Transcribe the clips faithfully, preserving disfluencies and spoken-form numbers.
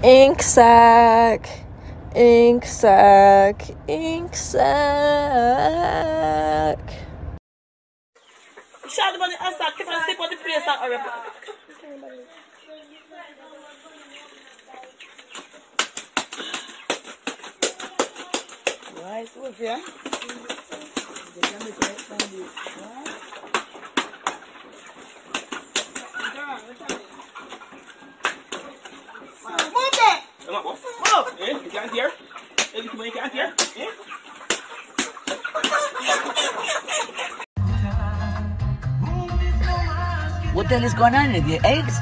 Ink sack, ink sack, ink sack. Shout about the answer, keep on sleep on the place and hurry back. Why is it here? They can be quite funny. Move it! Move! Eh? You can't hear? Eh? You can't hear? Eh? What the hell is going on with your eggs?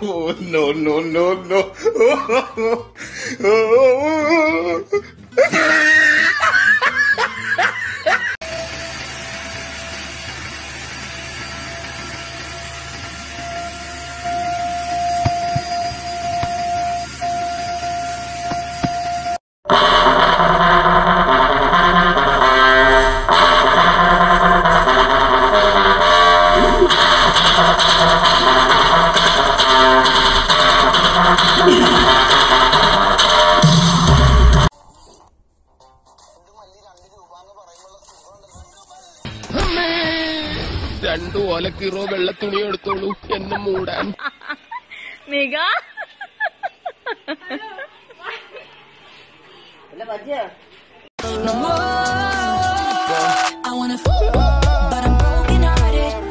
Oh, no, no, no, no. Oh, oh, oh, oh. Mega? I wanna fool, but I'm broken hearted.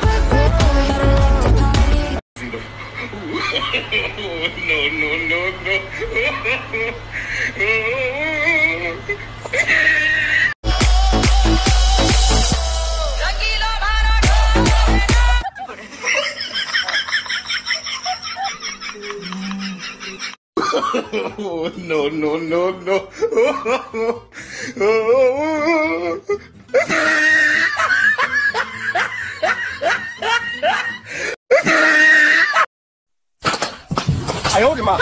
No, no, no, no. Oh, no, no, no, no. Oh, oh, oh, oh. I hold him up.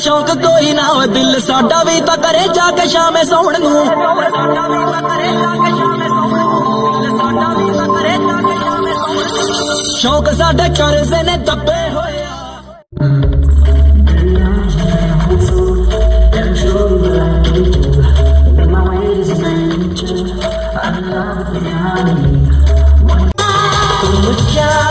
Shaame sohnu, saada veeta kare jaake shaame sohnu. शौक साढ़े कर्जे ने दबे होया तुम क्या